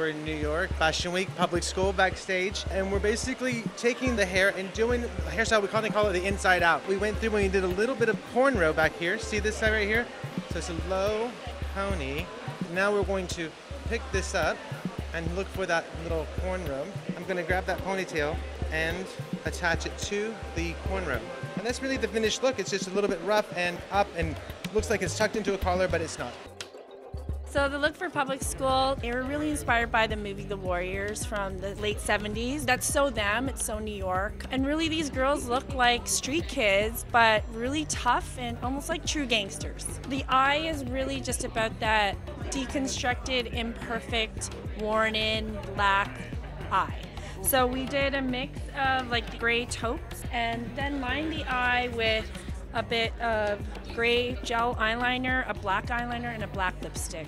We're in New York, Fashion Week, Public School backstage, and we're basically taking the hair and doing a hairstyle, we kind of call it the inside out. We went through and we did a little bit of cornrow back here. See this side right here? So it's a low pony. Now we're going to pick this up and look for that little cornrow. I'm going to grab that ponytail and attach it to the cornrow. And that's really the finished look. It's just a little bit rough and up and looks like it's tucked into a collar, but it's not. So the look for Public School, they were really inspired by the movie The Warriors from the late 70s. That's so them, it's so New York. And really these girls look like street kids, but really tough and almost like true gangsters. The eye is really just about that deconstructed, imperfect, worn-in black eye. So we did a mix of like gray taupes and then lined the eye with a bit of gray gel eyeliner, a black eyeliner, and a black lipstick.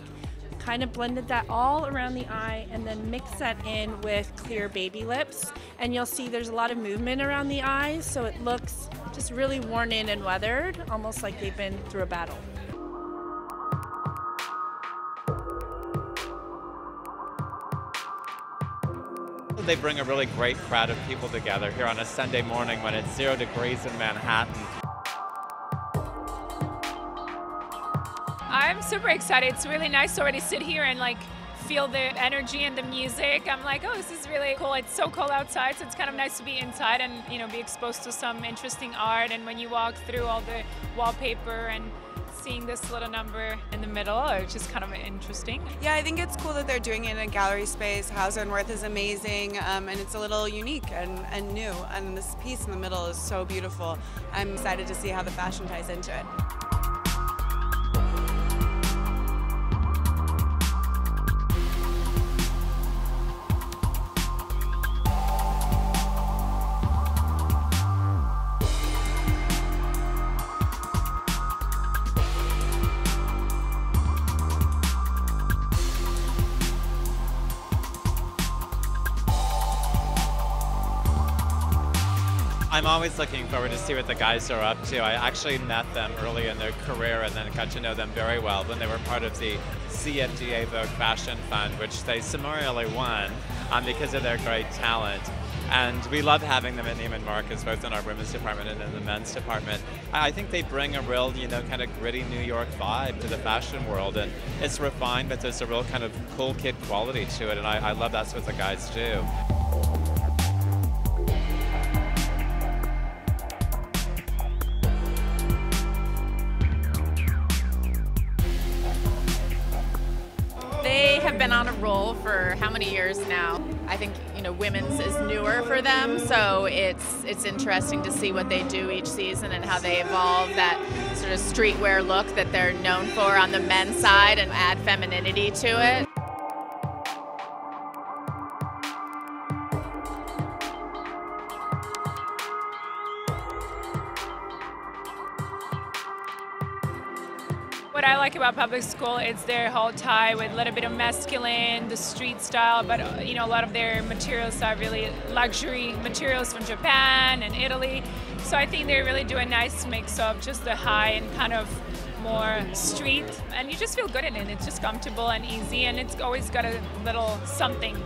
Kind of blended that all around the eye and then mixed that in with clear baby lips. And you'll see there's a lot of movement around the eyes, so it looks just really worn in and weathered, almost like they've been through a battle. They bring a really great crowd of people together here on a Sunday morning when it's 0 degrees in Manhattan. I'm super excited. It's really nice to already sit here and like feel the energy and the music. I'm like, oh, this is really cool. It's so cold outside, so it's kind of nice to be inside and, you know, be exposed to some interesting art. And when you walk through all the wallpaper and seeing this little number in the middle, it's just kind of interesting. Yeah, I think it's cool that they're doing it in a gallery space. Hauser and Wirth is amazing, and it's a little unique and new. And this piece in the middle is so beautiful. I'm excited to see how the fashion ties into it. I'm always looking forward to see what the guys are up to. I actually met them early in their career and then got to know them very well when they were part of the CFDA Vogue Fashion Fund, which they summarily won because of their great talent. And we love having them at Neiman Marcus, both in our women's department and in the men's department. I think they bring a real, you know, kind of gritty New York vibe to the fashion world. And it's refined, but there's a real kind of cool kid quality to it. And I love that's what the guys do. Been on a roll for how many years now? I think, you know, women's is newer for them, so it's interesting to see what they do each season and how they evolve that sort of streetwear look that they're known for on the men's side and add femininity to it. What I like about Public School is their whole tie with a little bit of masculine, the street style, but you know, a lot of their materials are really luxury materials from Japan and Italy. So I think they really do a nice mix of just the high and kind of more street, and you just feel good in it. It's just comfortable and easy, and it's always got a little something.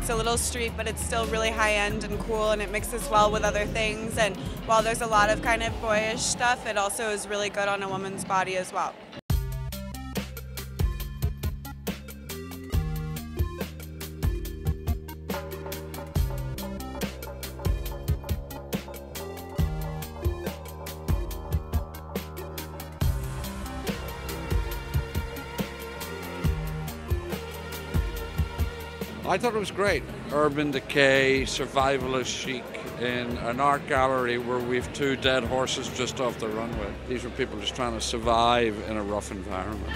It's a little street, but it's still really high-end and cool, and it mixes well with other things. And while there's a lot of kind of boyish stuff, it also is really good on a woman's body as well. I thought it was great. Urban Decay, survivalist chic, in an art gallery where we have two dead horses just off the runway. These were people just trying to survive in a rough environment.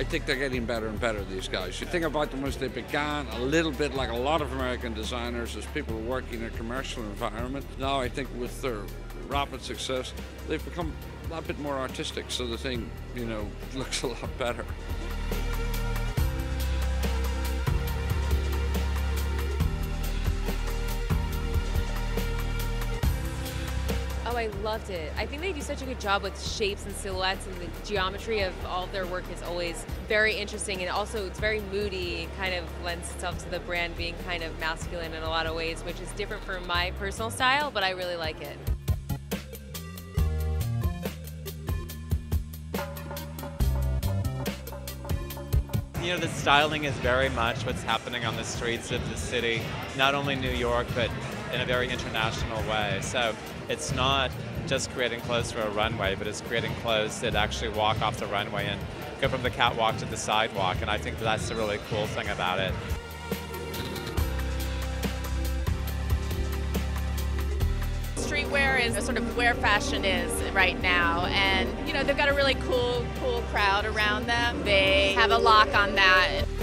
I think they're getting better and better, these guys. You think about them as they began, a little bit like a lot of American designers, as people working in a commercial environment. Now I think with their rapid success, they've become a bit more artistic, so the thing, you know, looks a lot better. Oh, I loved it. I think they do such a good job with shapes and silhouettes, and the geometry of all of their work is always very interesting, and also it's very moody and kind of lends itself to the brand being kind of masculine in a lot of ways, which is different from my personal style, but I really like it. You know, the styling is very much what's happening on the streets of the city, not only New York, but in a very international way. So it's not just creating clothes for a runway, but it's creating clothes that actually walk off the runway and go from the catwalk to the sidewalk. And I think that's the really cool thing about it. Streetwear is sort of where fashion is right now, and you know, they've got a really cool crowd around them. They have a lock on that.